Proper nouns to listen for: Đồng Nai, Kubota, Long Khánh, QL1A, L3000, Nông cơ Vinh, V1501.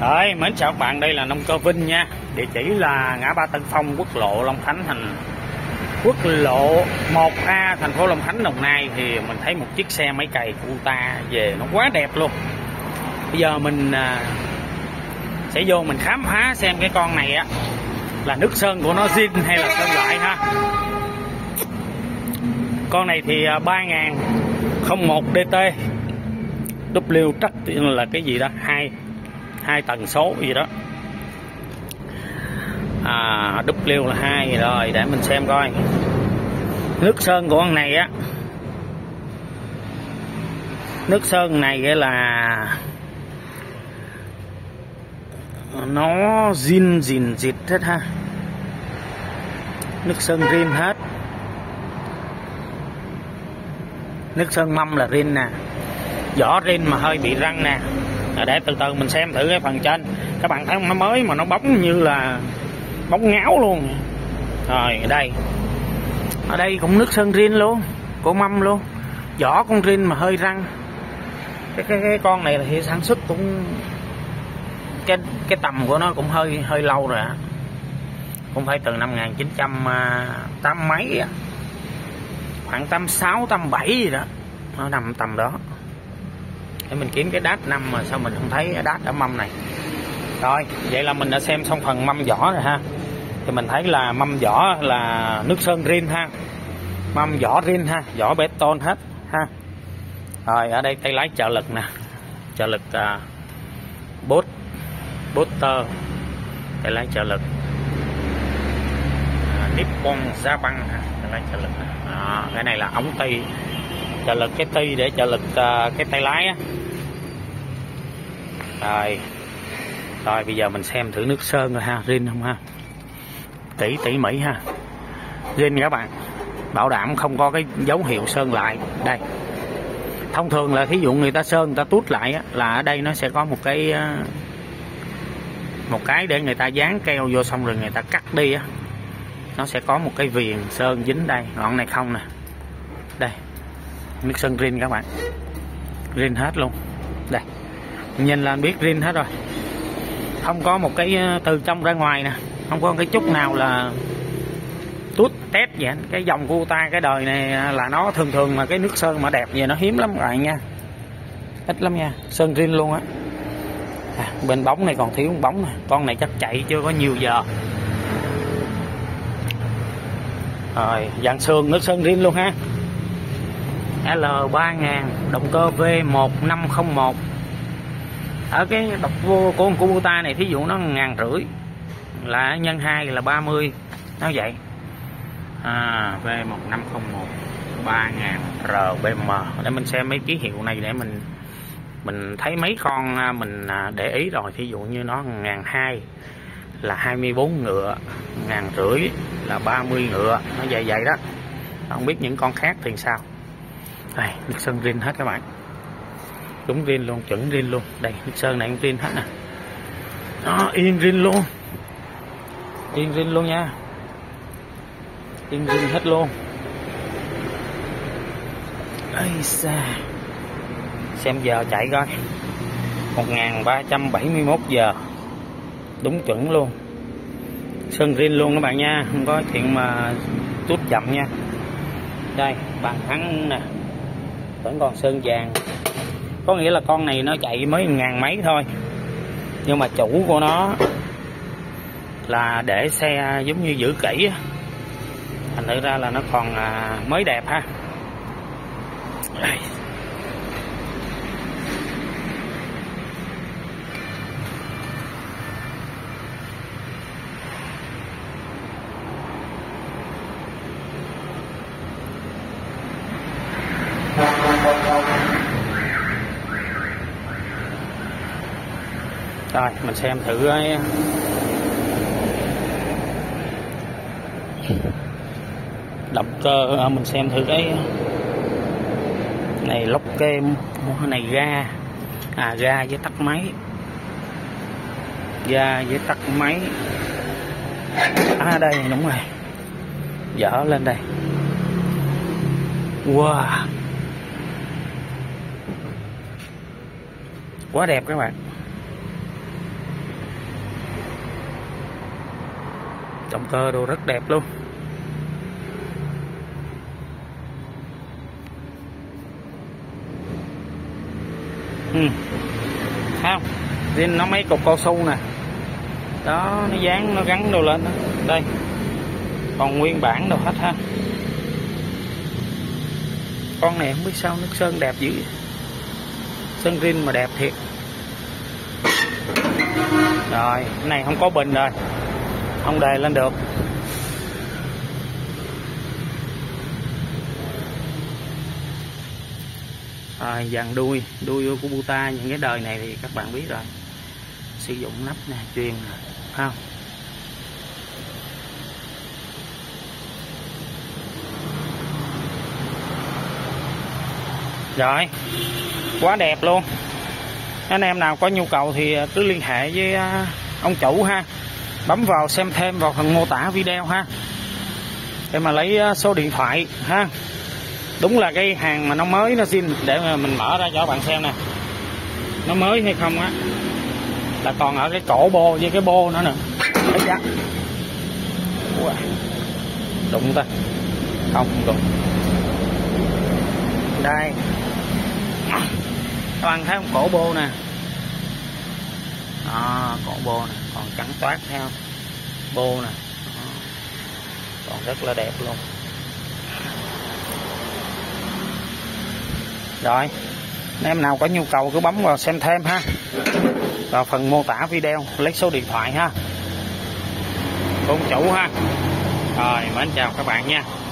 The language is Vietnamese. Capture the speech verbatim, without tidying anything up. Đấy, mến chào các bạn, đây là Nông cơ Vinh nha. Địa chỉ là ngã ba Tân Phong, quốc lộ Long Khánh, thành quốc lộ một A, thành phố Long Khánh, Đồng Nai. Thì mình thấy một chiếc xe máy cày Kubota về nó quá đẹp luôn. Bây giờ mình à, sẽ vô mình khám phá xem cái con này á là nước sơn của nó zin hay là sơn lại ha. Con này thì ba không không một đê tê, W trắc là cái gì đó, hai hai tần số gì đó, à, W là hai rồi. Để mình xem coi nước sơn của con này á, nước sơn này là nó zin zin dịt hết ha, nước sơn rin hết, nước sơn mâm là rin nè, vỏ rin mà hơi bị răng nè. Để từ từ mình xem thử cái phần trên. Các bạn thấy nó mới mà nó bóng như là bóng ngáo luôn. Rồi đây, ở đây cũng nước sơn rin luôn, của mâm luôn, vỏ con rin mà hơi răng. Cái cái, cái con này thì sản xuất cũng cái cái tầm của nó cũng hơi hơi lâu rồi á, cũng phải từ năm một nghìn chín trăm tám mươi mấy á, khoảng tám sáu tám bảy gì đó, nó nằm tầm đó. Để mình kiếm cái đát năm mà sao mình không thấy đát ở mâm này. Rồi, vậy là mình đã xem xong phần mâm vỏ rồi ha. Thì mình thấy là mâm vỏ là nước sơn rin ha, mâm vỏ rin ha, vỏ bê tông hết ha. Rồi, ở đây tay lái trợ lực nè, trợ lực uh, bốt Booster, tay lái trợ lực uh, Nippon Japan, tay lái trợ lực à, cái này là ống tay trợ lực, cái ti để trợ lực uh, cái tay lái á. Rồi rồi bây giờ mình xem thử nước sơn rồi ha, rin không ha, tỉ tỉ mỉ ha, rin các bạn, bảo đảm không có cái dấu hiệu sơn lại. Đây thông thường là thí dụ người ta sơn người ta tút lại á, là ở đây nó sẽ có một cái một cái để người ta dán keo vô xong rồi người ta cắt đi á, nó sẽ có một cái viền sơn dính. Đây ngọn này không nè, đây nước sơn rin các bạn, rin hết luôn. Đây nhìn là biết rin hết rồi, không có một cái từ trong ra ngoài nè, không có một cái chút nào là tút tét vậy. Cái dòng của ta cái đời này là nó thường thường mà cái nước sơn mà đẹp vậy nó hiếm lắm rồi nha, ít lắm nha, sơn rin luôn á. À, bên bóng này còn thiếu một bóng nè, con này chắc chạy chưa có nhiều giờ. Rồi dạng sơn nước sơn rin luôn ha. L ba nghìn, động cơ V một năm không một. Ở cái độc vô của con Kubota này, thí dụ nó ngàn rưỡi là nhân hai là ba mươi, nó vậy à. V một năm không một ba nghìn rờ bê em. Để mình xem mấy ký hiệu này, để mình mình thấy mấy con mình để ý rồi. Thí dụ như nó ngàn hai là hai mươi bốn ngựa, ngàn rưỡi là ba mươi ngựa, nó vậy vậy đó. Không biết những con khác thì sao. Đây, nước sơn rin hết các bạn, đúng rin luôn, chuẩn rin luôn. Đây nước sơn này cũng rin hết nè, nó in rin luôn, in rin luôn nha, in rin hết luôn. Ây xa, xem giờ chạy coi, một nghìn ba trăm bảy mươi mốt giờ, đúng chuẩn luôn, sơn rin luôn các bạn nha, không có chuyện mà tút chậm nha. Đây bàn thắng nè, vẫn còn sơn vàng, có nghĩa là con này nó chạy mới ngàn mấy thôi, nhưng mà chủ của nó là để xe giống như giữ kỹ, thành thử ra là nó còn mới đẹp ha. Rồi mình xem thử ấy. Động cơ à, mình xem thử cái này, lốc kem này, ga à, ga với tắt máy, ga với tắt máy à, đây đúng rồi, dở lên đây. Wow, quá đẹp các bạn, Động cơ đồ rất đẹp luôn. Ừ. Không, riêng nó mấy cục cao su nè, đó nó dán nó gắn đồ lên đó. Đây còn nguyên bản đồ hết ha. Con này không biết sao nước sơn đẹp dữ vậy. Sơn riêng mà đẹp thiệt. Rồi cái này không có bình rồi, không đề lên được. À, dàn đuôi đuôi của Kubota những cái đời này thì các bạn biết rồi, sử dụng nắp nè, truyền không. Rồi quá đẹp luôn. Anh em nào có nhu cầu thì cứ liên hệ với ông chủ ha, bấm vào xem thêm vào phần mô tả video ha, để mà lấy số điện thoại ha. Đúng là cái hàng mà nó mới nó zin, để mà mình mở ra cho các bạn xem nè, nó mới hay không á, là còn ở cái cổ bô với cái bô nữa nè. Đụng ta không đụng. Đây các bạn thấy không, cổ bô nè, à, cổ bô nè còn trắng toát theo bô nè, còn rất là đẹp luôn. Rồi em nào có nhu cầu cứ bấm vào xem thêm ha, vào phần mô tả video lấy số điện thoại ha, của ông chủ ha. Rồi mến chào các bạn nha.